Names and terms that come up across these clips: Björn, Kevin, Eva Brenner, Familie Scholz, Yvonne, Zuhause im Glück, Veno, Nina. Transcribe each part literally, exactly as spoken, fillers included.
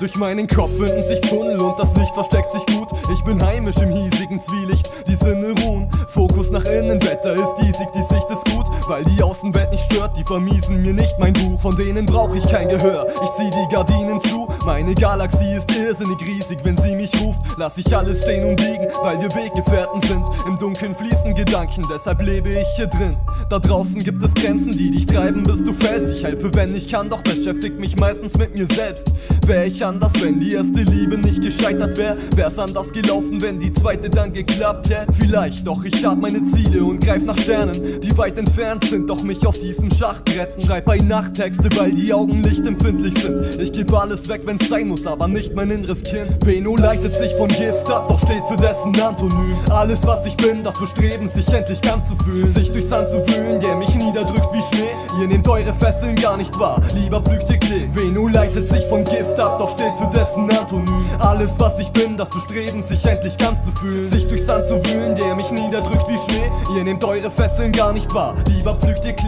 Durch meinen Kopf winden sich Tunnel und das Licht versteckt sich gut. Ich bin heimisch im hiesigen Zwielicht, die Sinne ruhen. Fokus nach innen, Wetter ist diesig, die Sicht ist gut. Weil die Außenwelt nicht stört, die vermiesen mir nicht mein Buch. Von denen brauch ich kein Gehör, ich zieh die Gardinen zu. Meine Galaxie ist irrsinnig riesig, wenn sie mich ruft. Lass ich alles stehen und liegen, weil wir Weggefährten sind. Im Dunkeln fließen Gedanken, deshalb lebe ich hier drin. Da draußen gibt es Grenzen, die dich treiben, bis du fällst. Ich helfe, wenn ich kann, doch beschäftigt mich meistens mit mir selbst. Wär ich anders, wenn die erste Liebe nicht gescheitert wär, wär's anders gelaufen, wenn die zweite dann geklappt hätte. Vielleicht, doch ich hab meine Ziele und greif nach Sternen, die weit entfernt sind, doch mich auf diesem Schacht retten. Schreib bei Nacht Texte, weil die Augen lichtempfindlich sind. Ich geb alles weg, wenn's sein muss, aber nicht mein inneres Kind. Veno leitet sich von Gift ab, doch steht für dessen Antonym. Alles was ich bin, das Bestreben, sich endlich ganz zu fühlen. Sich durchs Sand zu wühlen, der mich niederdrückt wie Schnee. Ihr nehmt eure Fesseln gar nicht wahr, lieber pflügt ihr Klee. Veno leitet sich von Gift ab, doch steht für dessen Antonym. Alles was ich bin, das Bestreben, sich endlich ganz zu fühlen. Sich durchs Sand zu wühlen, der mich niederdrückt wie Schnee. Ihr nehmt eure Fesseln gar nicht wahr, lieber pflügt ihr Klee.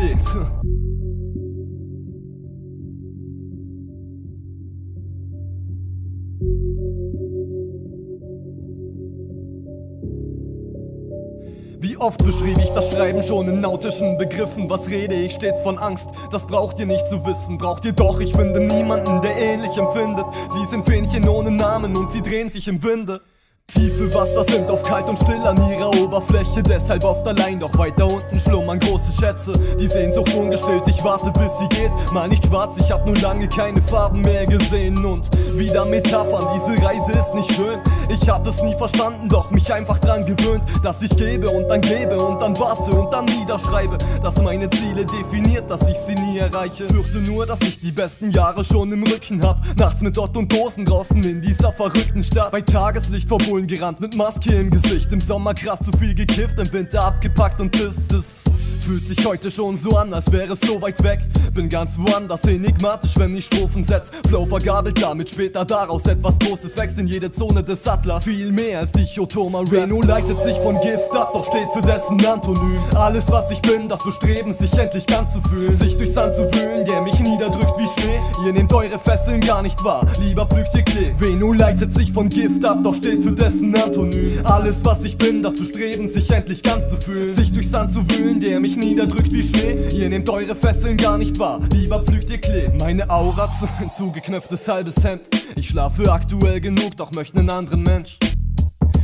Wie oft beschrieb ich das Schreiben schon in nautischen Begriffen? Was rede ich stets von Angst? Das braucht ihr nicht zu wissen. Braucht ihr doch, ich finde niemanden, der ähnlich empfindet. Sie sind Fähnchen ohne Namen und sie drehen sich im Winde. Tiefe Wasser sind oft kalt und still an ihrer Oberfläche, deshalb oft allein, doch weiter unten schlummern große Schätze. Die Sehnsucht ungestillt, ich warte bis sie geht. Mal nicht schwarz, ich hab nur lange keine Farben mehr gesehen. Und wieder Metaphern, diese Reise ist nicht schön. Ich hab es nie verstanden, doch mich einfach dran gewöhnt, dass ich gebe und dann gebe und dann warte und dann niederschreibe, dass meine Ziele definiert, dass ich sie nie erreiche. Fürchte nur, dass ich die besten Jahre schon im Rücken hab, nachts mit Dott und Dosen draußen in dieser verrückten Stadt. Bei Tageslicht verbunden gerannt mit Maske im Gesicht, im Sommer krass zu viel gekifft, im Winter abgepackt und das ist. Fühlt sich heute schon so an, als wäre es so weit weg. Bin ganz woanders, enigmatisch, wenn ich Strophen setz. Flow vergabelt, damit später daraus etwas Großes wächst in jede Zone des Atlas. Viel mehr als die Chotoma. Veno leitet sich von Gift ab, doch steht für dessen Antonym. Alles was ich bin, das Bestreben, sich endlich ganz zu fühlen. Sich durchs Sand zu wühlen, der mich niederdrückt wie Schnee. Ihr nehmt eure Fesseln gar nicht wahr, lieber pflügt ihr Klee. Veno leitet sich von Gift ab, doch steht für dessen Antonym. Alles was ich bin, das Bestreben, sich endlich ganz zu fühlen. Sich durchs Sand zu wühlen, der mich niederdrückt wie Schnee. Ihr nehmt eure Fesseln gar nicht wahr, lieber pflügt ihr Klee. Meine Aura, ein zugeknöpftes halbes Hemd. Ich schlafe aktuell genug, doch möchte einen anderen Mensch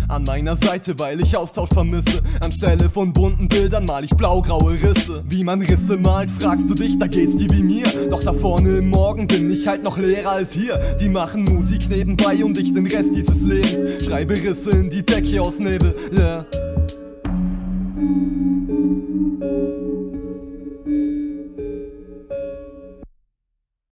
an meiner Seite, weil ich Austausch vermisse. Anstelle von bunten Bildern mal ich blaugraue Risse. Wie man Risse malt, fragst du dich, da geht's dir wie mir. Doch da vorne im Morgen bin ich halt noch leerer als hier. Die machen Musik nebenbei und ich den Rest dieses Lebens. Schreibe Risse in die Decke aus Nebel, yeah. Thank you.